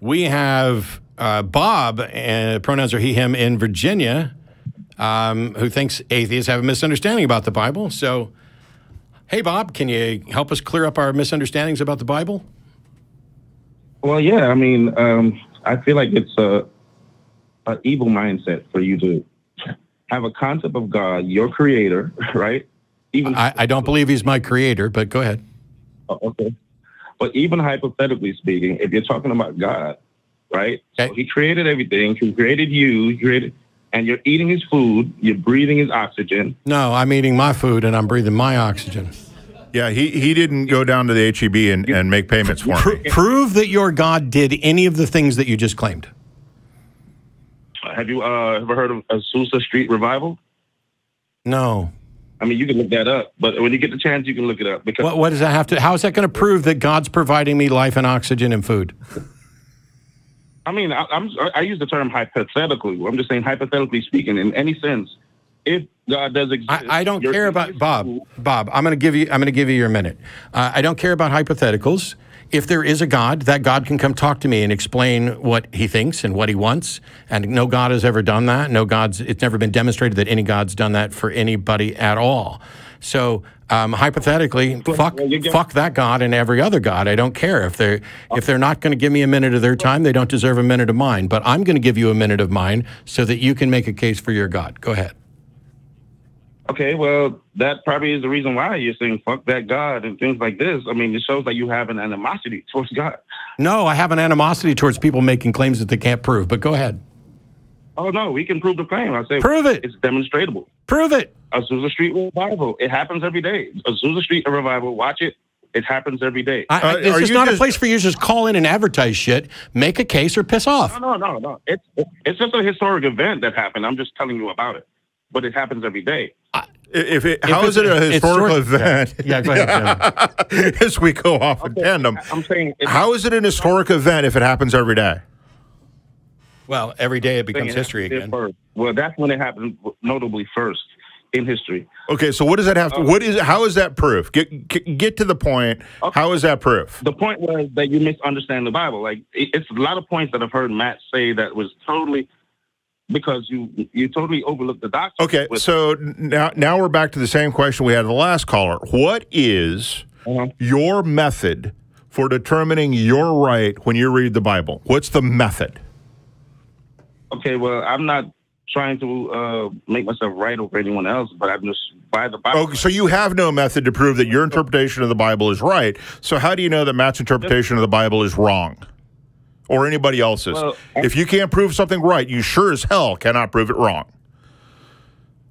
We have Bob, pronouns are he, him, in Virginia, who thinks atheists have a misunderstanding about the Bible. So, hey, Bob, can you help us clear up our misunderstandings about the Bible? Well, yeah, I mean, I feel like it's a evil mindset for you to have a concept of God, your creator, right? Even I don't believe he's my creator, but go ahead. Oh, okay. But even hypothetically speaking, if you're talking about God, right? Okay. So he created everything. He created you. He created, and you're eating his food. You're breathing his oxygen. No, I'm eating my food and I'm breathing my oxygen. Yeah, he didn't go down to the HEB and make payments for me. Prove that your God did any of the things that you just claimed. Have you ever heard of Azusa Street Revival? No. I mean, you can look that up, but when you get the chance, you can look it up. Because what does that have to? How is that going to prove that God's providing me life and oxygen and food? I mean, I use the term hypothetically. I'm just saying, hypothetically speaking, in any sense, if God does exist, I don't care about Bob. I'm going to give you your minute. I don't care about hypotheticals. If there is a God, that God can come talk to me and explain what he thinks and what he wants. And no God has ever done that. No God's. It's never been demonstrated that any God's done that for anybody at all. So hypothetically, fuck that God and every other God. I don't care if they're not going to give me a minute of their time. They don't deserve a minute of mine. But I'm going to give you a minute of mine so that you can make a case for your God. Go ahead. Okay, well, that probably is the reason why you're saying fuck that God and things like this. I mean, it shows that you have an animosity towards God. No, I have an animosity towards people making claims that they can't prove, but go ahead. Oh, no, we can prove the claim. I say prove it. It's demonstrable. Prove it. Azusa Street Revival. It happens every day. Azusa Street Revival. Watch it. It happens every day. It's just not a place for you to just call in and advertise shit, make a case, or piss off. No, no, no, no. It's just a historic event that happened. I'm just telling you about it. But it happens every day. How is it a historical event? Yeah, go ahead, Jim. As we go off in tandem. I'm saying how is it an historic event if it happens every day? Well, every day it becomes history again. First. Well, that's when it happened notably first in history. Okay, so what does that have to how is that proof? Get to the point. Okay. How is that proof? The point was that you misunderstand the Bible. Like it's a lot of points that I've heard Matt say that was totally because you totally overlooked the doctrine. Okay, so now we're back to the same question we had the last caller. What is your method for determining your right when you read the Bible? What's the method? Okay, well, I'm not trying to make myself right over anyone else, but I'm just by the Bible. Okay, so you have no method to prove that your interpretation of the Bible is right. So how do you know that Matt's interpretation of the Bible is wrong? Or anybody else's. Well, if you can't prove something right, you sure as hell cannot prove it wrong.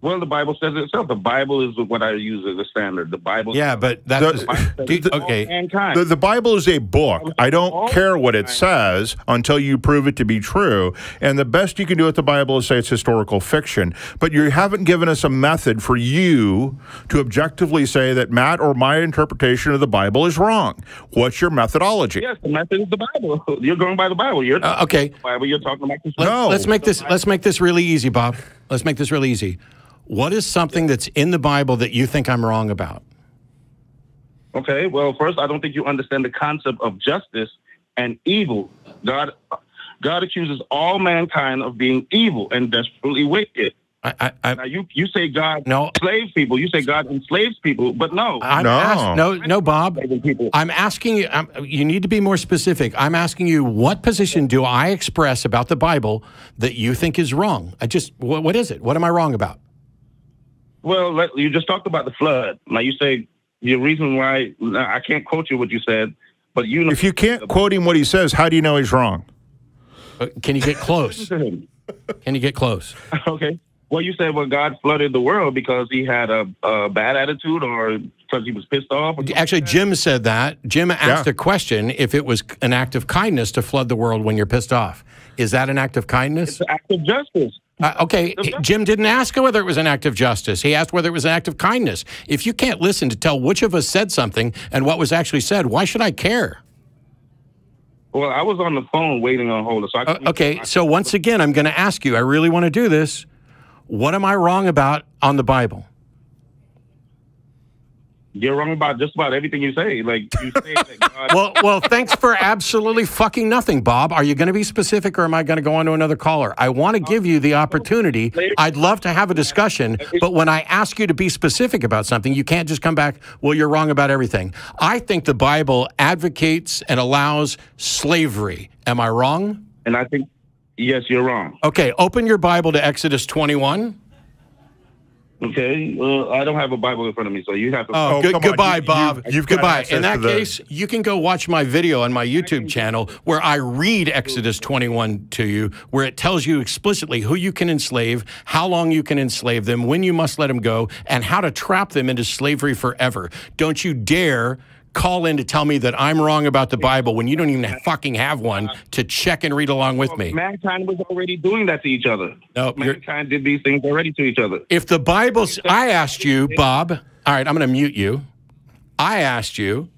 Well, the Bible says it itself. The Bible is what I use as a standard. The Bible. Yeah, but that's okay. The Bible is a book. I don't care what it says until you prove it to be true. And the best you can do with the Bible is say it's historical fiction. But you haven't given us a method for you to objectively say that Matt or my interpretation of the Bible is wrong. What's your methodology? Yes, the method is the Bible. You're going by the Bible. You're okay. By the Bible. You're talking about this. No. Let's make this really easy, Bob. Let's make this really easy. What is something that's in the Bible that you think I'm wrong about? Okay, well, first, I don't think you understand the concept of justice and evil. God accuses all mankind of being evil and desperately wicked. Now, you say God enslaves people. You say God enslaves people, but no. No, Bob. I'm asking you, you need to be more specific. I'm asking you, what position do I express about the Bible that you think is wrong? What is it? What am I wrong about? Well, you just talked about the flood. Now you say the reason why I can't quote you what you said, but you know if you can't quote him what he says, how do you know he's wrong? Can you get close? Can you get close? Okay. Well, you said God flooded the world because he had a bad attitude or because he was pissed off. Actually, Jim said that. Jim asked a question if it was an act of kindness to flood the world when you're pissed off. Is that an act of kindness? It's an act of justice. Okay, Jim didn't ask whether it was an act of justice. He asked whether it was an act of kindness. If you can't listen to tell which of us said something and what was actually said, why should I care? Well, I was on the phone waiting on hold. So okay, so once again, I'm going to ask you, I really want to do this. What am I wrong about on the Bible? You're wrong about just about everything you say. Like you say that God... well, thanks for absolutely fucking nothing, Bob. Are you going to be specific, or am I going to go on to another caller? I want to give you the opportunity. I'd love to have a discussion, but when I ask you to be specific about something, you can't just come back, well, you're wrong about everything. I think the Bible advocates and allows slavery. Am I wrong? And I think, yes, you're wrong. Okay, open your Bible to Exodus 21. Okay, I don't have a Bible in front of me, so you have to... Oh, goodbye, Bob. Goodbye. In that case, you can go watch my video on my YouTube channel where I read Exodus 21 to you, where it tells you explicitly who you can enslave, how long you can enslave them, when you must let them go, and how to trap them into slavery forever. Don't you dare call in to tell me that I'm wrong about the Bible when you don't even fucking have one to check and read along with me. Mankind was already doing that to each other. No, mankind did these things already to each other. If the Bible... I asked you, Bob... All right, I'm going to mute you. I asked you...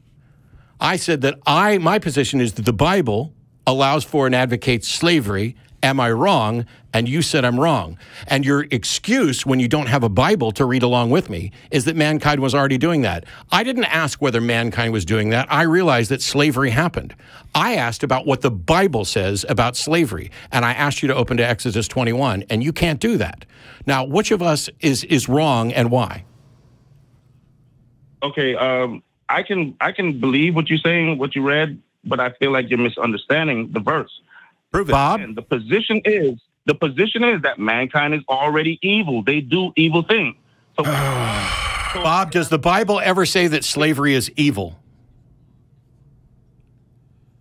I said that my position is that the Bible allows for and advocates slavery. Am I wrong? And you said I'm wrong. And your excuse when you don't have a Bible to read along with me is that mankind was already doing that. I didn't ask whether mankind was doing that. I realized that slavery happened. I asked about what the Bible says about slavery. And I asked you to open to Exodus 21, and you can't do that. Now, which of us is wrong and why? Okay, I can believe what you're saying, what you read, but I feel like you're misunderstanding the verse. Prove it. Bob? And the position is that mankind is already evil. They do evil things. So, Bob, does the Bible ever say that slavery is evil?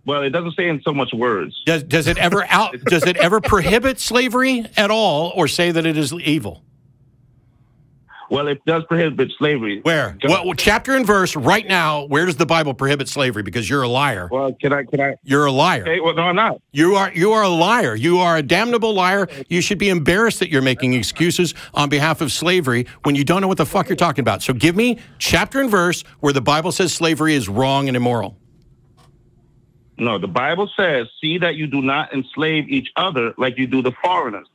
Well, it doesn't say in so much words. Does it ever does it ever prohibit slavery at all, or say that it is evil? Well, it does prohibit slavery. Where? Well, chapter and verse right now, where does the Bible prohibit slavery? Because you're a liar. Well, can I? You're a liar. Okay, well, no, I'm not. You are a liar. You are a damnable liar. You should be embarrassed that you're making excuses on behalf of slavery when you don't know what the fuck you're talking about. So give me chapter and verse where the Bible says slavery is wrong and immoral. No, the Bible says, see that you do not enslave each other like you do the foreigners.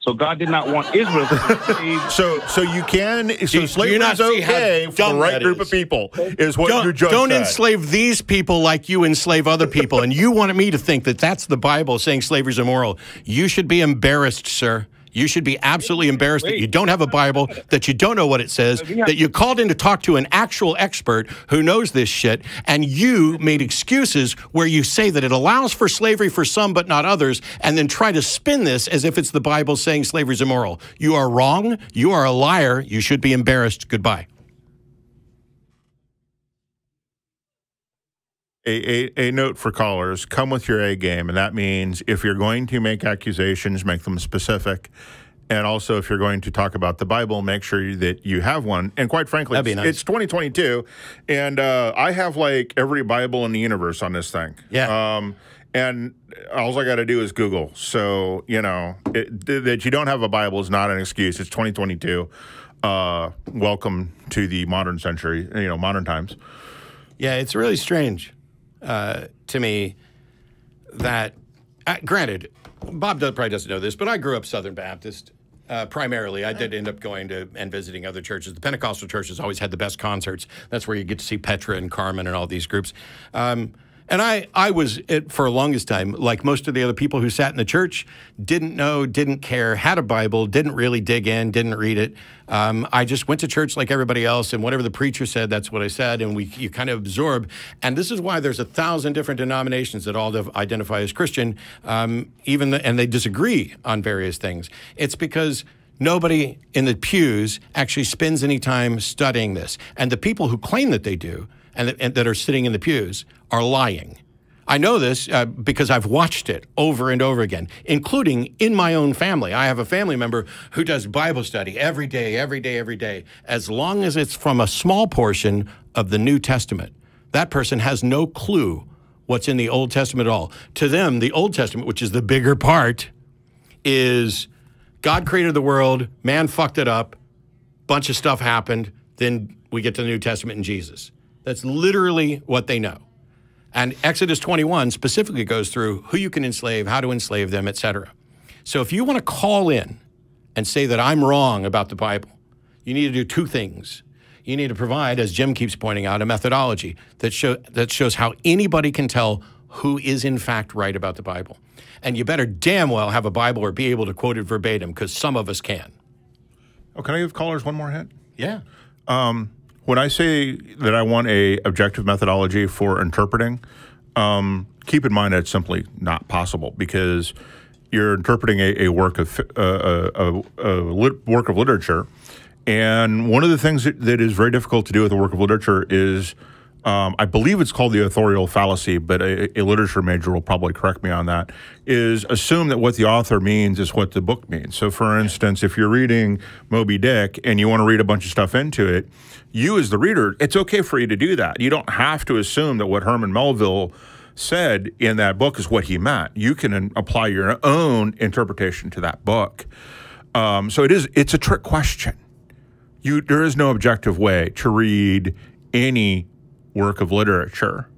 So God did not want Israel to save. So you can... So slavery is okay for the right group of people, is what you just said. Don't enslave these people like you enslave other people. And you wanted me to think that that's the Bible saying slavery is immoral. You should be embarrassed, sir. You should be absolutely embarrassed that you don't have a Bible, that you don't know what it says, that you called in to talk to an actual expert who knows this shit, and you made excuses where you say that it allows for slavery for some but not others, and then try to spin this as if it's the Bible saying slavery is immoral. You are wrong. You are a liar. You should be embarrassed. Goodbye. A note for callers, come with your A game, and that means if you're going to make accusations, make them specific. And also, if you're going to talk about the Bible, make sure that you have one. And quite frankly, that'd be nice. It's 2022, and I have, like, every Bible in the universe on this thing. Yeah. And all I got to do is Google. So, you know, that you don't have a Bible is not an excuse. It's 2022. Welcome to the modern century, you know, modern times. Yeah, it's really strange. To me, that granted, Bob probably doesn't know this, but I grew up Southern Baptist primarily. I did end up going to and visiting other churches. The Pentecostal church has always had the best concerts. That's where you get to see Petra and Carmen and all these groups. And I was, for the longest time, like most of the other people who sat in the church, didn't know, didn't care, had a Bible, didn't really dig in, didn't read it. I just went to church like everybody else, and whatever the preacher said, that's what I said, and you kind of absorb. And this is why there's 1,000 different denominations that all identify as Christian, and they disagree on various things. It's because nobody in the pews actually spends any time studying this. And the people who claim that they do, and that are sitting in the pews, are lying. I know this because I've watched it over and over again, including in my own family. I have a family member who does Bible study every day, every day, every day, as long as it's from a small portion of the New Testament. That person has no clue what's in the Old Testament at all. To them, the Old Testament, which is the bigger part, is God created the world, man fucked it up, bunch of stuff happened, then we get to the New Testament and Jesus. That's literally what they know. And Exodus 21 specifically goes through who you can enslave, how to enslave them, etc. So if you want to call in and say that I'm wrong about the Bible, you need to do two things. you need to provide, as Jim keeps pointing out, a methodology that shows how anybody can tell who is in fact right about the Bible. And you better damn well have a Bible or be able to quote it verbatim, because some of us can. Oh, can I give callers one more hint? Yeah. When I say that I want an objective methodology for interpreting, keep in mind that's simply not possible, because you're interpreting a work of literature, and one of the things that is very difficult to do with a work of literature is, I believe it's called the authorial fallacy, but a literature major will probably correct me on that, is assume that what the author means is what the book means. So, for instance, if you're reading Moby Dick and you want to read a bunch of stuff into it, you as the reader, it's okay for you to do that. You don't have to assume that what Herman Melville said in that book is what he meant. You can apply your own interpretation to that book. So it's a trick question. There is no objective way to read any work of literature.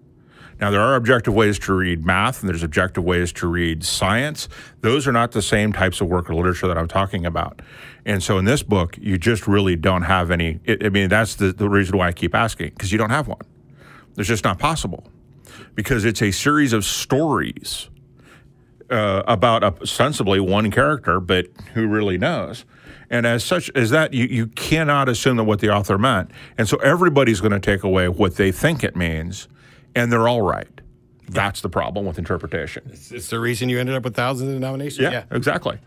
Now, there are objective ways to read math, and there's objective ways to read science. Those are not the same types of work of literature that I'm talking about. And so in this book, you just really don't have any. That's the reason why I keep asking, because you don't have one. It's just not possible, because it's a series of stories about ostensibly one character, but who really knows? And as such as that, you cannot assume that what the author meant. And so everybody's going to take away what they think it means, and they're all right. That's the problem with interpretation. It's the reason you ended up with thousands of denominations. Yeah, exactly.